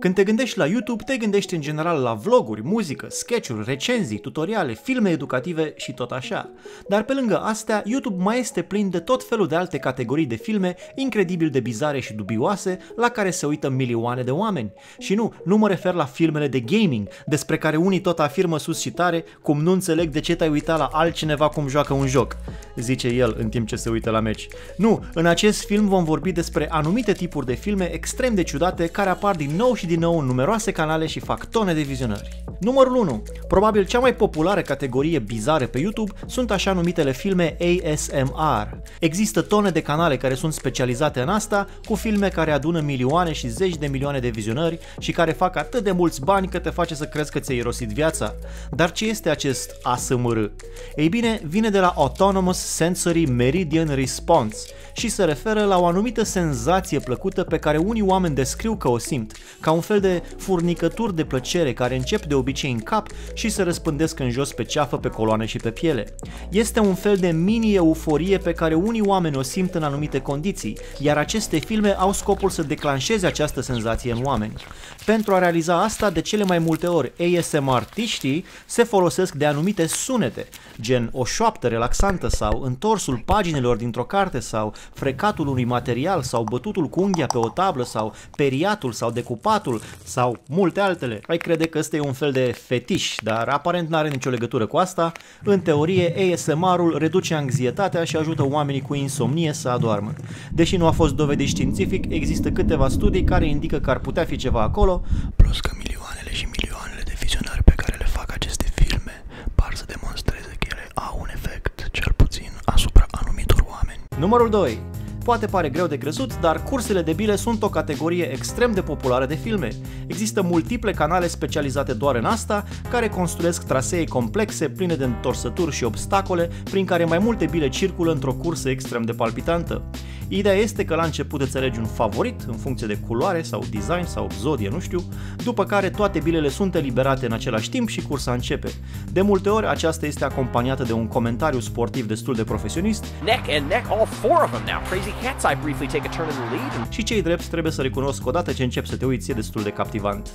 Când te gândești la YouTube, te gândești în general la vloguri, muzică, sketch-uri, recenzii, tutoriale, filme educative și tot așa. Dar pe lângă astea, YouTube mai este plin de tot felul de alte categorii de filme incredibil de bizare și dubioase la care se uită milioane de oameni. Și nu mă refer la filmele de gaming, despre care unii tot afirmă sus și tare cum nu înțeleg de ce te-ai uitat la altcineva cum joacă un joc, zice el în timp ce se uită la meci. Nu, în acest film vom vorbi despre anumite tipuri de filme extrem de ciudate care apar din nou și din nou în numeroase canale și fac tone de vizionări. Numărul 1. Probabil cea mai populară categorie bizară pe YouTube sunt așa numitele filme ASMR. Există tone de canale care sunt specializate în asta, cu filme care adună milioane și zeci de milioane de vizionări și care fac atât de mulți bani că te face să crezi că ți-ai irosit viața. Dar ce este acest ASMR? Ei bine, vine de la Autonomous Sensory Meridian Response și se referă la o anumită senzație plăcută pe care unii oameni descriu că o simt, ca un fel de furnicături de plăcere care încep de obicei în cap și se răspândesc în jos pe ceafă, pe coloane și pe piele. Este un fel de mini-euforie pe care unii oameni o simt în anumite condiții, iar aceste filme au scopul să declanșeze această senzație în oameni. Pentru a realiza asta, de cele mai multe ori ASMR-tiștii se folosesc de anumite sunete, gen o șoaptă relaxantă sau întorsul paginilor dintr-o carte sau frecatul unui material sau bătutul cu unghia pe o tablă sau periatul sau decupatul sau multe altele. Ai crede că ăsta e un fel de fetiș, dar aparent n-are nicio legătură cu asta. În teorie, ASMR-ul reduce anxietatea și ajută oamenii cu insomnie să adoarmă. Deși nu a fost dovedit științific, există câteva studii care indică că ar putea fi ceva acolo, plus că milioanele și milioanele de vizionari pe care le fac aceste filme par să demonstreze că ele au un efect, cel puțin asupra anumitor oameni. Numărul 2. Poate pare greu de crezut, dar cursele de bile sunt o categorie extrem de populară de filme. Există multiple canale specializate doar în asta, care construiesc trasee complexe, pline de întorsături și obstacole, prin care mai multe bile circulă într-o cursă extrem de palpitantă. Ideea este că la început îți alegi un favorit, în funcție de culoare sau design sau zodie, nu știu, după care toate bilele sunt eliberate în același timp și cursa începe. De multe ori aceasta este acompaniată de un comentariu sportiv destul de profesionist. Și cei drept trebuie să recunosc că odată ce începi să te uiți e destul de captivant.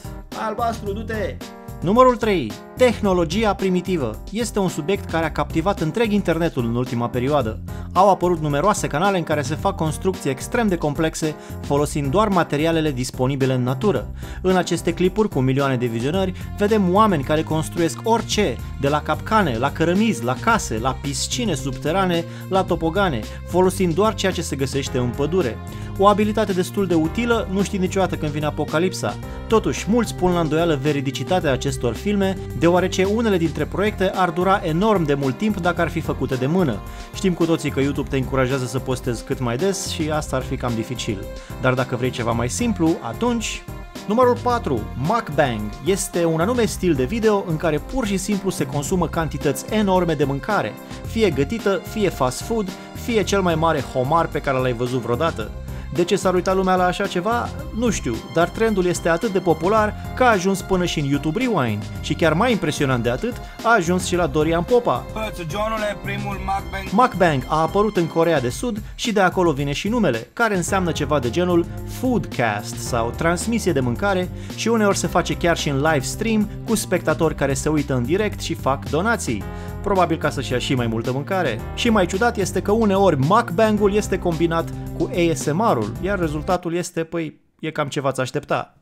Albastru, du-te! Numărul 3. Tehnologia primitivă este un subiect care a captivat întreg internetul în ultima perioadă. Au apărut numeroase canale în care se fac construcții extrem de complexe, folosind doar materialele disponibile în natură. În aceste clipuri cu milioane de vizionări, vedem oameni care construiesc orice, de la capcane, la cărămizi, la case, la piscine subterane, la topogane, folosind doar ceea ce se găsește în pădure. O abilitate destul de utilă, nu știi niciodată când vine apocalipsa. Totuși, mulți pun la îndoială veridicitatea acestor filme, deoarece unele dintre proiecte ar dura enorm de mult timp dacă ar fi făcute de mână. Știm cu toții că YouTube te încurajează să postezi cât mai des și asta ar fi cam dificil. Dar dacă vrei ceva mai simplu, atunci... Numărul 4. Mukbang este un anume stil de video în care pur și simplu se consumă cantități enorme de mâncare, fie gătită, fie fast food, fie cel mai mare homar pe care l-ai văzut vreodată. De ce s-ar uita lumea la așa ceva? Nu știu, dar trendul este atât de popular că a ajuns până și în YouTube Rewind și chiar mai impresionant de atât, a ajuns și la Dorian Popa. Mukbang a apărut în Coreea de Sud și de acolo vine și numele, care înseamnă ceva de genul foodcast sau transmisie de mâncare și uneori se face chiar și în live stream cu spectatori care se uită în direct și fac donații. Probabil ca să-și ia și mai multă mâncare. Și mai ciudat este că uneori mukbang-ul este combinat cu ASMR-ul, iar rezultatul este, păi, e cam ce v-ați aștepta.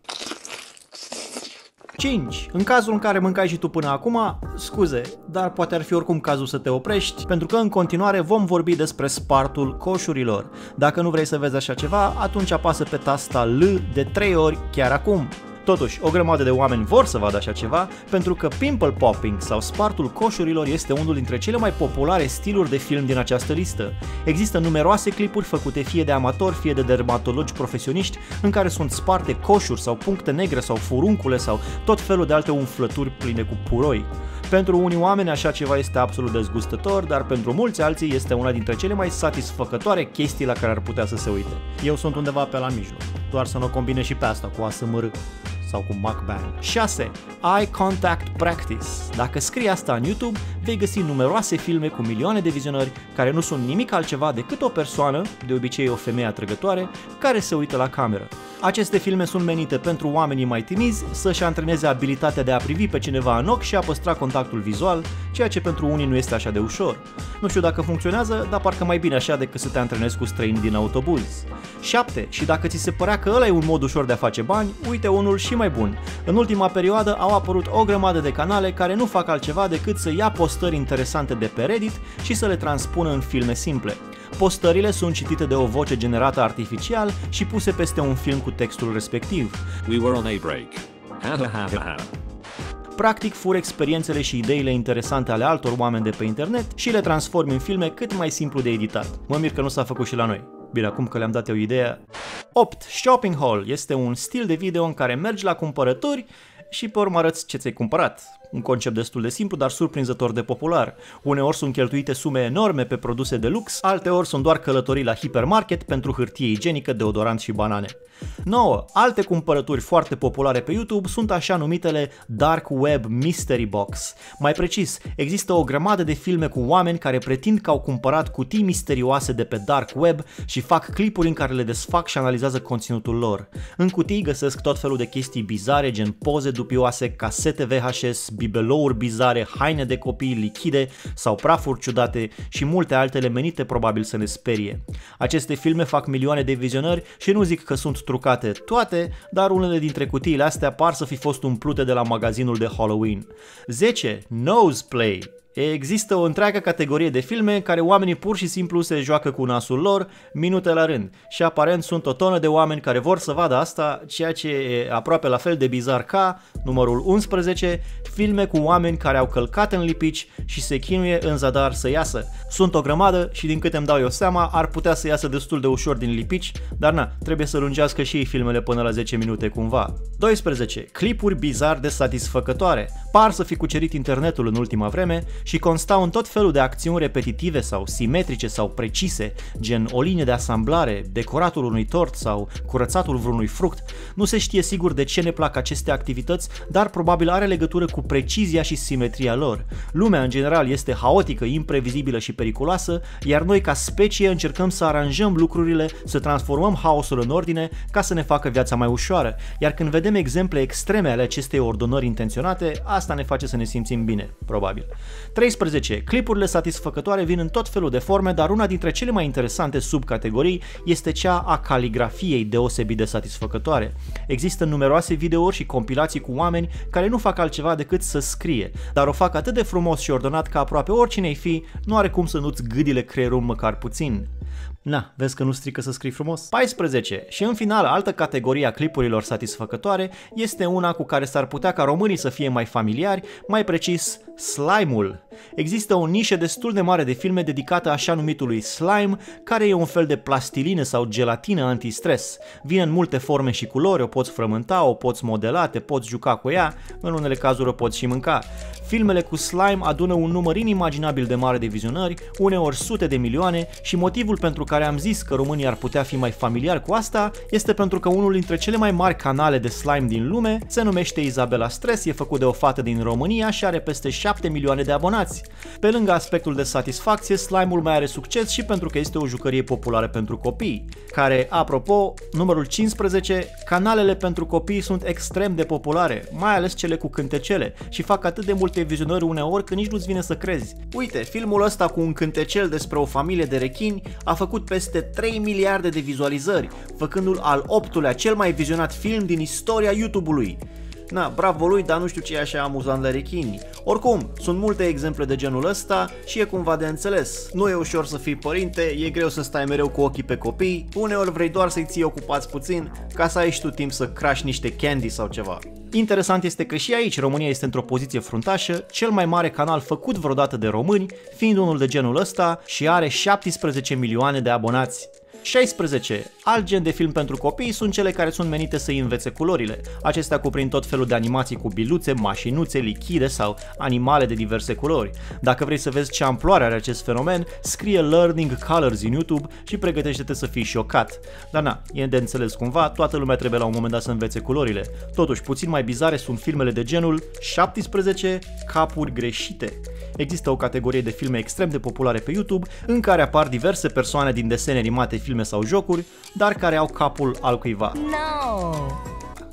5. În cazul în care mâncai și tu până acum, scuze, dar poate ar fi oricum cazul să te oprești, pentru că în continuare vom vorbi despre spartul coșurilor. Dacă nu vrei să vezi așa ceva, atunci apasă pe tasta L de 3 ori chiar acum. Totuși, o grămadă de oameni vor să vadă așa ceva, pentru că pimple popping sau spartul coșurilor este unul dintre cele mai populare stiluri de film din această listă. Există numeroase clipuri făcute fie de amatori, fie de dermatologi profesioniști, în care sunt sparte coșuri sau puncte negre sau furuncule sau tot felul de alte umflături pline cu puroi. Pentru unii oameni așa ceva este absolut dezgustător, dar pentru mulți alții este una dintre cele mai satisfăcătoare chestii la care ar putea să se uite. Eu sunt undeva pe la mijloc, doar să nu o combine și pe asta cu ASMR. Sau cu mukbang. 6. Eye contact practice. Dacă scrii asta în YouTube, vei găsi numeroase filme cu milioane de vizionări care nu sunt nimic altceva decât o persoană, de obicei o femeie atrăgătoare, care se uită la cameră. Aceste filme sunt menite pentru oamenii mai timizi să-și antreneze abilitatea de a privi pe cineva în ochi și a păstra contactul vizual, ceea ce pentru unii nu este așa de ușor. Nu știu dacă funcționează, dar parcă mai bine așa decât să te antrenezi cu străini din autobuz. 7. Și dacă ți se părea că ăla e un mod ușor de a face bani, uite unul și mai bun. În ultima perioadă au apărut o grămadă de canale care nu fac altceva decât să ia postări interesante de pe Reddit și să le transpună în filme simple. Postările sunt citite de o voce generată artificial și puse peste un film cu textul respectiv. We were on a break. Practic fur experiențele și ideile interesante ale altor oameni de pe internet și le transform în filme cât mai simplu de editat. Mă mir că nu s-a făcut și la noi. Bine, acum că le-am dat eu ideea. 8. Shopping haul este un stil de video în care mergi la cumpărături și pe urmă arăți ce ți-ai cumpărat. Un concept destul de simplu, dar surprinzător de popular. Uneori sunt cheltuite sume enorme pe produse de lux, alteori sunt doar călătorii la hipermarket pentru hârtie igienică, deodorant și banane. 9. Alte cumpărături foarte populare pe YouTube sunt așa numitele Dark Web Mystery Box. Mai precis, există o grămadă de filme cu oameni care pretind că au cumpărat cutii misterioase de pe Dark Web și fac clipuri în care le desfac și analizează conținutul lor. În cutii găsesc tot felul de chestii bizare, gen poze dubioase, casete VHS, bibelouri bizare, haine de copii lichide sau prafuri ciudate și multe altele menite probabil să ne sperie. Aceste filme fac milioane de vizionări și nu zic că sunt trucate toate, dar unele dintre cutiile astea par să fi fost umplute de la magazinul de Halloween. 10. Noseplay. Există o întreagă categorie de filme în care oamenii pur și simplu se joacă cu nasul lor, minute la rând, și aparent sunt o tonă de oameni care vor să vadă asta, ceea ce e aproape la fel de bizar ca numărul 11, filme cu oameni care au călcat în lipici și se chinuie în zadar să iasă. Sunt o grămadă și din câte îmi dau eu seama, ar putea să iasă destul de ușor din lipici, dar na, trebuie să lungească și ei filmele până la 10 minute cumva. 12. Clipuri bizar de satisfăcătoare. Par să fi cucerit internetul în ultima vreme și constau în tot felul de acțiuni repetitive sau simetrice sau precise, gen o linie de asamblare, decoratul unui tort sau curățatul vreunui fruct. Nu se știe sigur de ce ne plac aceste activități, dar probabil are legătură cu precizia și simetria lor. Lumea în general este haotică, imprevizibilă și periculoasă, iar noi ca specie încercăm să aranjăm lucrurile, să transformăm haosul în ordine ca să ne facă viața mai ușoară, iar când vedem exemple extreme ale acestei ordonări intenționate, asta ne face să ne simțim bine, probabil. 13. Clipurile satisfăcătoare vin în tot felul de forme, dar una dintre cele mai interesante subcategorii este cea a caligrafiei, deosebit de satisfăcătoare. Există numeroase videouri și compilații cu oameni care nu fac altceva decât să scrie, dar o fac atât de frumos și ordonat că aproape oricine-i fi, nu are cum să nu-ți gâdile creierul măcar puțin. Na, vezi că nu strică să scrii frumos? 14. Și în final, altă categorie a clipurilor satisfăcătoare este una cu care s-ar putea ca românii să fie mai familiari, mai precis, slime-ul. Există o nișă destul de mare de filme dedicată așa numitului slime, care e un fel de plastilină sau gelatină antistres. Vine în multe forme și culori, o poți frământa, o poți modela, te poți juca cu ea, în unele cazuri o poți și mânca. Filmele cu slime adună un număr inimaginabil de mare de vizionări, uneori sute de milioane, și motivul pentru care am zis că românii ar putea fi mai familiari cu asta este pentru că unul dintre cele mai mari canale de slime din lume se numește Isabella Stress, e făcut de o fată din România și are peste 7 milioane de abonați. Pe lângă aspectul de satisfacție, slime-ul mai are succes și pentru că este o jucărie populară pentru copii, care, apropo, numărul 15, canalele pentru copii sunt extrem de populare, mai ales cele cu cântecele, și fac atât de multe vizionări uneori că nici nu-ți vine să crezi. Uite, filmul ăsta cu un cântecel despre o familie de rechini a făcut peste 3 miliarde de vizualizări, făcându-l al 8-lea cel mai vizionat film din istoria YouTube-ului. Na, bravo lui, dar nu știu ce e așa amuzant la rechini. Oricum, sunt multe exemple de genul ăsta și e cumva de înțeles. Nu e ușor să fii părinte, e greu să stai mereu cu ochii pe copii, uneori vrei doar să-i ții ocupați puțin ca să ai și tu timp să crași niște candy sau ceva. Interesant este că și aici România este într-o poziție fruntașă, cel mai mare canal făcut vreodată de români, fiind unul de genul ăsta și are 17 milioane de abonați. 16. Alt gen de film pentru copii sunt cele care sunt menite să-i învețe culorile. Acestea cuprind tot felul de animații cu biluțe, mașinuțe, lichide sau animale de diverse culori. Dacă vrei să vezi ce amploare are acest fenomen, scrie Learning Colors în YouTube și pregătește-te să fii șocat. Dar na, e de înțeles cumva, toată lumea trebuie la un moment dat să învețe culorile. Totuși, puțin mai bizare sunt filmele de genul 17. Capuri greșite. Există o categorie de filme extrem de populare pe YouTube în care apar diverse persoane din desene animate, filme sau jocuri, dar care au capul altcuiva. No!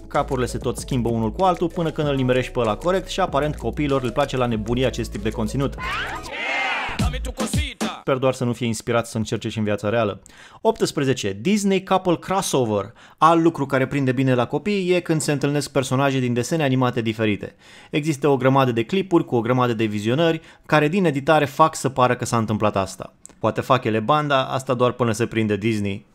Capurile se tot schimbă unul cu altul până când îl nimerești pe ăla corect și aparent copiilor le place la nebunie acest tip de conținut. Sper doar să nu fie inspirat să încerce și în viața reală. 18. Disney Couple Crossover. Alt lucru care prinde bine la copii e când se întâlnesc personaje din desene animate diferite. Există o grămadă de clipuri cu o grămadă de vizionări care din editare fac să pară că s-a întâmplat asta. Poate fac ele banda, asta doar până se prinde Disney.